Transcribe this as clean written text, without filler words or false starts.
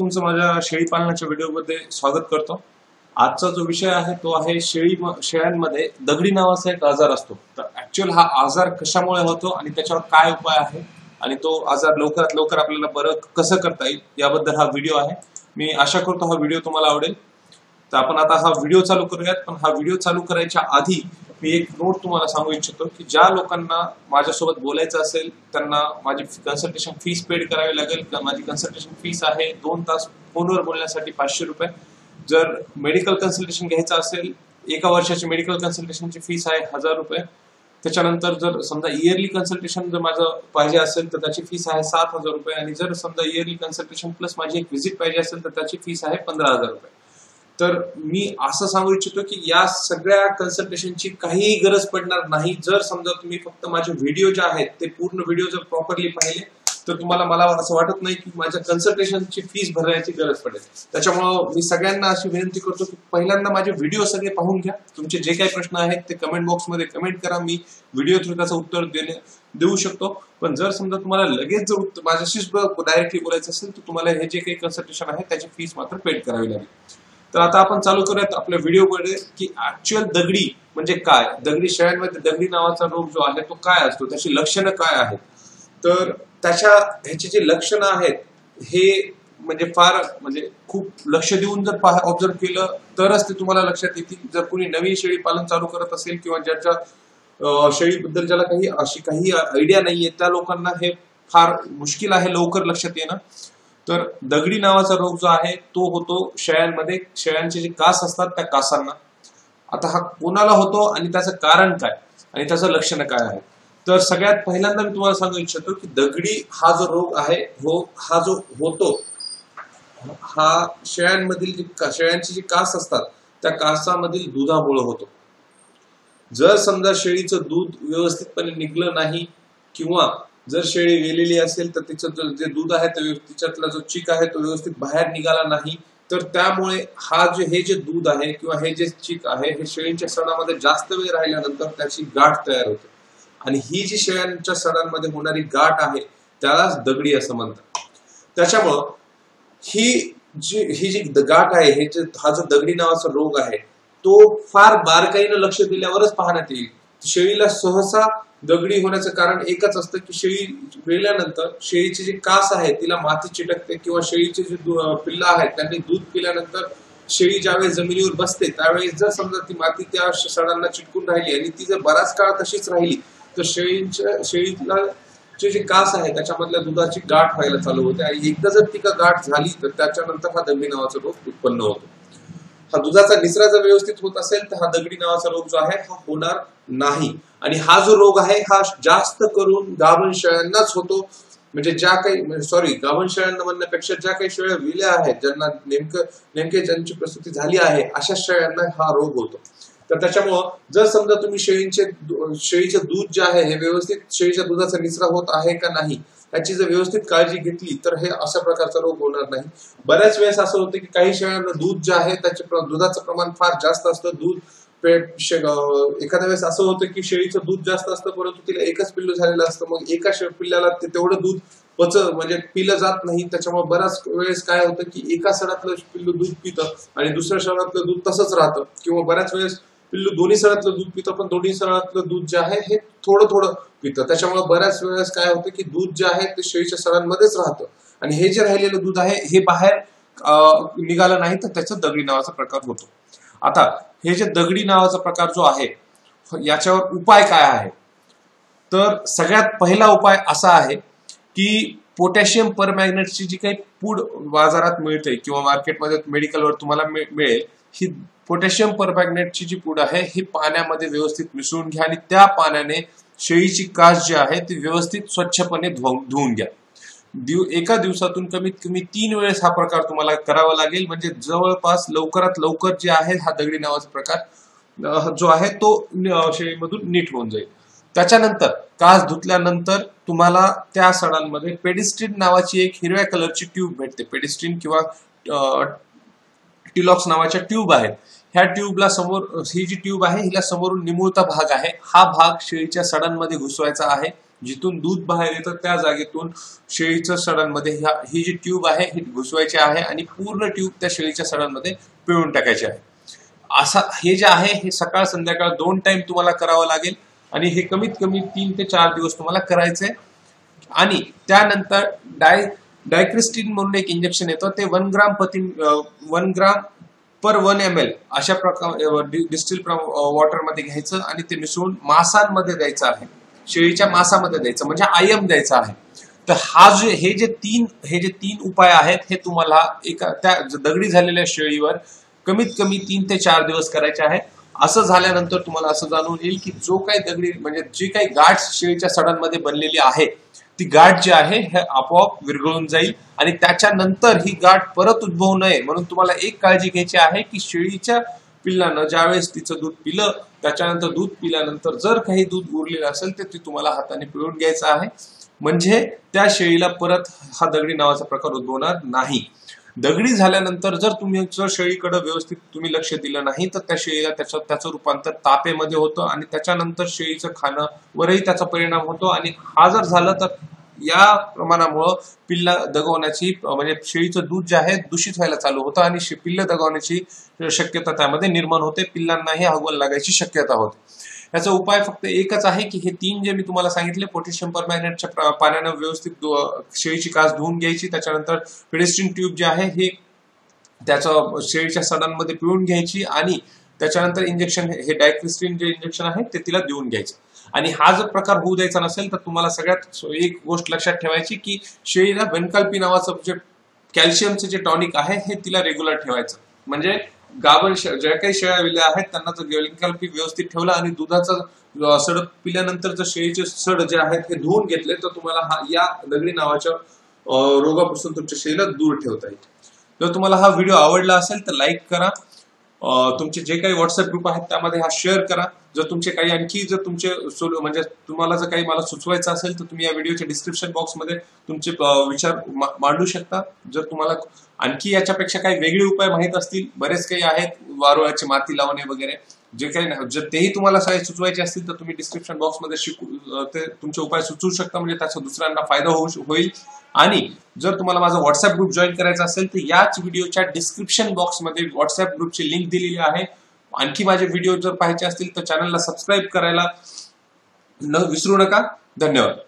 तुमचं माझ्या शेळीपालनाच्या व्हिडिओमध्ये स्वागत करतो। आजचा जो विषय आहे तो आहे शेळ्यांमध्ये दगडी नावाचा एक आजार असतो। तर ऍक्च्युअल हा आजार कशामुळे होतो आणि त्याच्यावर काय उपाय आहे आणि तो आजार लवकरात लवकर आपल्याला बरं कसं करता येईल याबद्दल हा व्हिडिओ आहे। मी आशा करतो हा व्हिडिओ तुम्हाला आवडेल। तर आपण आता हा व्हिडिओ चालू करूयात, पण हा व्हिडिओ चालू करायच्या आधी मी एक नोट तुम्हाला सांगू इच्छितो की ज्या लोकांना माझ्यासोबत बोलायचं असेल त्यांना माझी कन्सल्टेशन फीस पेड करावी लागेल। माझी कन्सल्टेशन फीस आहे 2 तास फोनवर बोलण्यासाठी 500 रुपये। जर मेडिकल कन्सल्टेशन घ्यायचं असेल एका वर्षाची मेडिकल कन्सल्टेशनची फीस आहे 1000 रुपये। त्याच्यानंतर जर समजा इयरली कन्सल्टेशन जर माझं पाहिजे असेल तर त्याची फीस आहे 7000 रुपये। आणि जर समजा इयरली कन्सल्टेशन प्लस माझी एक व्हिजिट पाहिजे असेल तर त्याची फीस आहे 15000 रुपये। तर मी असं सांगू इच्छितो की या सगळ्या कन्सल्टेशनची काहीही गरज पडणार नाही। जर समजा तुम्ही फक्त माझे व्हिडिओ जे आहेत ते पूर्ण व्हिडिओ जर प्रॉपरली पाहिले तर तुम्हाला मला असं वाटत नाही की माझ्या कन्सल्टेशनची फीस भरण्याची गरज पडेल। त्याच्यामुळे मी सगळ्यांना अशी विनंती करतो की पहिल्यांदा माझे व्हिडिओ सगळे पाहून घ्या। तुमचे जे काही प्रश्न आहेत ते कमेंट बॉक्समध्ये कमेंट करा, मी व्हिडिओ थ्रू त्याचं उत्तर देऊ शकतो। पण जर समजा तुम्हाला लगेच जर माझ्याशीच डायरेक्टली बोलायचं असेल तर तुम्हाला हे जे काही कन्सल्टेशन आहे त्याची फीस मात्र पेड करावी लागेल। तर आता आपण चालू करूयात आपल्या व्हिडिओमध्ये की ऍक्च्युअल दगडी म्हणजे काय, दगडी शेळ्यांमध्ये दगडी नावाचा रोग जो आहे तो काय असतो, त्याची लक्षणं काय आहेत। तर ह्याची जी लक्षणं आहेत हे म्हणजे फार म्हणजे खूप लक्ष देऊन जर ऑब्झर्व केलं तरच ते तुम्हाला लक्षात येतील। जर कोणी नवीन शेळी पालन चालू करत असेल किंवा ज्याच्या शेळीबद्दल ज्याला काही अशी काही आयडिया नाहीये त्या लोकांना हे फार मुश्किल आहे लवकर लक्षात येणं। तर दगडी नावाचा रोग जो आहे तो होतो शेळ्यांमध्ये, शेळ्यांचे जे कास असतात त्या कासांना। आता हा कोणाला होतो आणि त्याचं कारण काय आणि त्याचं लक्षण काय आहे, तर सगळ्यात पहिल्यांदा मी तुम्हाला सांगू इच्छितो की दगडी हा जो रोग आहे हा जो होतो हा शेळ्यांमधील शेळ्यांचे जे कास असतात त्या कासामधील दुधामुळे होतो। जर समजा शेळीचं दूध व्यवस्थितपणे निघलं नाही किंवा जर शेळी वेलेली असेल तर तिचं जे दूध आहे तिच्यातला जो चीक आहे तो व्यवस्थित बाहेर निघाला नाही तर त्यामुळे हे जे दूध आहे किंवा हे जे चीक आहे हे शेळींच्या सणामध्ये जास्त वेळ राहिल्यानंतर त्याची गाठ तयार होते। आणि ही जी शेळ्यांच्या सणांमध्ये होणारी गाठ आहे त्यालाच दगडी असं म्हणतात। त्याच्यामुळं ही जी गाठ आहे हा जो दगडी नावाचा रोग आहे तो फार बारकाईनं लक्ष दिल्यावरच पाहण्यात येईल। शेळीला सहसा दगडी होण्याचं कारण एकच असतं की शेळी वेल्यानंतर शेळीचे जे कास आहे तिला माती चिटकते किंवा शेळीचे जे पिल्ला आहेत त्यांनी दूध पिल्यानंतर शेळी ज्यावेळेस जमिनीवर बसते त्यावेळेस जर समजा ती माती त्या सणांना चिटकून राहिली आणि ती जर बराच काळ तशीच राहिली तर शेळीला जे कास आहे त्याच्यामधल्या दुधाची गाठ व्हायला चालू होते। आणि एकदा जर ती का गाठ झाली तर त्याच्यानंतर हा दगडी नावाचा रोग उत्पन्न होतो। हा दुधाचा निचरा जर व्यवस्थित होत असेल तर हा दगडी नावाचा रोग जो आहे हा होणार नाही। आणि हा जो रोग आहे हा जास्त करून गाभण शेळ्यांनाच होतो। म्हणजे गाभण शेळ्यांना म्हणण्यापेक्षा ज्या काही शेळ्या विल्या आहेत ज्यांना नेमके ज्यांची प्रसूती झाली आहे अशा शेळ्यांना हा रोग होतो। तर त्याच्यामुळं जर समजा तुम्ही शेळीचं दूध जे आहे हे व्यवस्थित शेळीच्या दुधाचा निचरा होत आहे का नाही याची जर व्यवस्थित काळजी घेतली तर हे अशा प्रकारचा रोग होणार नाही। बऱ्याच वेळेस असं होतं की काही शेळ्यांना दूध जे आहे दुधाचं प्रमाण फार जास्त असतं। एखाद्या वेळेस असं होतं की शेळीचं दूध जास्त असतं परंतु तिला एकच पिल्लू झालेलं असतं, मग एका पिल्ल्याला तेवढं दूध पिलं जात नाही। त्याच्यामुळे बऱ्याच वेळेस काय होतं की एका सणातलं पिल्लू दूध पितं आणि दुसऱ्या सणातलं दूध तसंच राहतं किंवा बऱ्याच वेळेस पिल्लू दोन्ही सणातलं दूध पितं पण दोन्ही सणातलं दूध जे आहे हे थोडं थोडं पितं। त्याच्यामुळे बऱ्याच वेळेस काय होतं की दूध जे आहे ते शेळीच्या सणांमध्येच राहतं आणि हे जे राहिलेलं दूध आहे हे बाहेर निघालं नाही तर त्याचा दगडी नावाचा प्रकार होतो। आता हे जे दगडी नावाचा प्रकार जो आहे याच्यावर उपाय काय आहे, तर सगळ्यात पहिला उपाय असा आहे की पोटॅशियम परमॅग्नेटची जी काही पूड बाजारात मिळते किंवा मार्केटमध्ये मेडिकलवर तुम्हाला मिळेल ही पोटॅशियम परमॅग्नेटची जी पूड आहे ही पाण्यामध्ये व्यवस्थित मिसळून घ्या आणि त्या पाण्याने शेळीची कास जी आहे ती व्यवस्थित स्वच्छपणे धुवून घ्या। एका दिवसातून कमीत कमी 3 वेळेस हा प्रकार तुम्हाला करावा लागेल। म्हणजे जवळपास लवकरात लवकर जे आहे हा दगडी नावाचा प्रकार जो आहे तो शेळीमधून नीट होऊन जाईल। त्याच्यानंतर कास धुतल्यानंतर तुम्हाला त्या सणांमध्ये पेडिस्ट्रीन नावाची एक हिरव्या कलरची ट्यूब भेटते। पेडिस्ट्रीन किंवा टिलॉक्स नावाच्या ट्यूब आहेत, ह्या ट्यूबला समोर ही जी ट्यूब आहे हिला समोरून निमुळता भाग आहे हा भाग शेळीच्या सणांमध्ये घुसवायचा आहे जिथून दूध बाहेर येतं त्या जागेतून शेळीच्या सडांमध्ये ही जी ट्यूब आहे ही घुसवायची आहे आणि पूर्ण ट्यूब त्या शेळीच्या सडांमध्ये पिळून टाकायची आहे। असा हे जे आहे हे सकाळ संध्याकाळ दोन टाइम तुम्हाला करावं लागेल आणि हे कमीत कमी 3 ते 4 दिवस तुम्हाला करायचंय। आणि त्यानंतर डायक्रिस्टिन म्हणून एक इंजेक्शन येतं ते 1 ग्राम पर 1 ml अशा प्रकारे डिस्टिल वॉटर मध्ये घ्यायचं आणि ते मिसळून मांसांमध्ये द्यायचं आहे, शेळीच्या मांसामध्ये द्यायचं म्हणजे आयम द्यायचा आहे। तर हे जे तीन उपाय आहेत हे तुम्हाला त्या दगडी झालेल्या शेळीवर कमीत कमी 3 ते 4 दिवस करायचे आहे। असं झाल्यानंतर तुम्हाला असं जाणून येईल की जो काही दगडी म्हणजे जी काही गाठ शेळीच्या सडांमध्ये बनलेली आहे ती गाठ जी आहे हे आपोआप विरघळून जाईल आणि त्याच्यानंतर ही गाठ परत उद्भवू नये म्हणून तुम्हाला एक काळजी घ्यायची आहे की शेळीच्या पिल्लानं ज्यावेळेस तिचं दूध पिलं त्याच्यानंतर दूध पिल्यानंतर जर काही दूध उरलेलं असेल तर ते तुम्हाला हाताने पिळून घ्यायचं आहे म्हणजे त्या शेळीला परत हा दगडी नावाचा प्रकार उद्भवणार नाही। दगडी झाल्यानंतर जर तुम्ही शेळीकडे व्यवस्थित तुम्ही लक्ष दिलं नाही तर त्या शेळीला त्याचं रूपांतर तापेमध्ये होतं आणि त्याच्यानंतर शेळीचं खाणं वरही त्याचा परिणाम होतो आणि हा जर झालं तर या प्रमाणामुळे पिल्ला दगावण्याची म्हणजे शेळीचं दूध जे आहे दूषित व्हायला चालू होतं आणि पिल्ल दगावण्याची शक्यता त्यामध्ये निर्माण होते, पिल्लांनाही हगवण लागायची शक्यता होते। याचा उपाय फक्त एकच आहे की हे 3 जे मी तुम्हाला सांगितले पोटॅशियम परमॅंगनेटच्या पाण्याने व्यवस्थित शेळीची कास धुवून घ्यायची, त्याच्यानंतर पेडेस्ट्रीन ट्यूब जे आहे हे त्याचं शेळीच्या सडांमध्ये पिळून घ्यायची आणि त्याच्यानंतर इंजेक्शन हे डायक्रिस्टिन जे इंजेक्शन आहे ते तिला देऊन घ्यायचं। आणि हा जर प्रकार होऊ द्यायचा नसेल तर तुम्हाला सगळ्यात एक गोष्ट लक्षात ठेवायची की शेळीला बेनकाल्पी नावाचं जे कॅल्शियमचं जे टॉनिक आहे हे तिला रेग्युलर ठेवायचं म्हणजे गाभण ज्या काही शेळ्या विल्या आहेत त्यांना जर बेनकाल्पी व्यवस्थित ठेवला आणि दुधाचा सड पिल्यानंतर जर शेळीचे सड जे आहेत हे धुवून घेतले तर तुम्हाला हा या दगडी नावाच्या रोगापासून तुमच्या शेळीला दूर ठेवता येईल। जर तुम्हाला हा व्हिडिओ आवडला असेल तर लाईक करा, तुमचे जे काही व्हॉट्सअप ग्रुप आहेत त्यामध्ये हा शेअर करा। जर तुमचे काही आणखी जर तुमचे म्हणजे तुम्हाला जर काही मला सुचवायचं असेल तर तुम्ही या व्हिडिओच्या डिस्क्रिप्शन बॉक्समध्ये तुमचे विचार मांडू शकता। जर तुम्हाला आणखी याच्यापेक्षा काही वेगळे उपाय माहीत असतील, बरेच काही आहेत वारुळाची माती लावणे वगैरे जे काही जर तेही तुम्हाला काही सुचवायचे असतील तर तुम्ही डिस्क्रिप्शन बॉक्समध्ये तुमचे उपाय सुचवू शकता म्हणजे त्याचा दुसऱ्यांना फायदा होईल। आणि जर तुम्हाला माझा व्हॉट्सअप ग्रुप जॉईन करायचा असेल तर याच व्हिडिओच्या डिस्क्रिप्शन बॉक्समध्ये व्हॉट्सअप ग्रुपची लिंक दिलेली आहे। आणखी माझे व्हिडिओ जर पाहायचे असतील तर चॅनलला सबस्क्राईब करायला विसरू नका। धन्यवाद।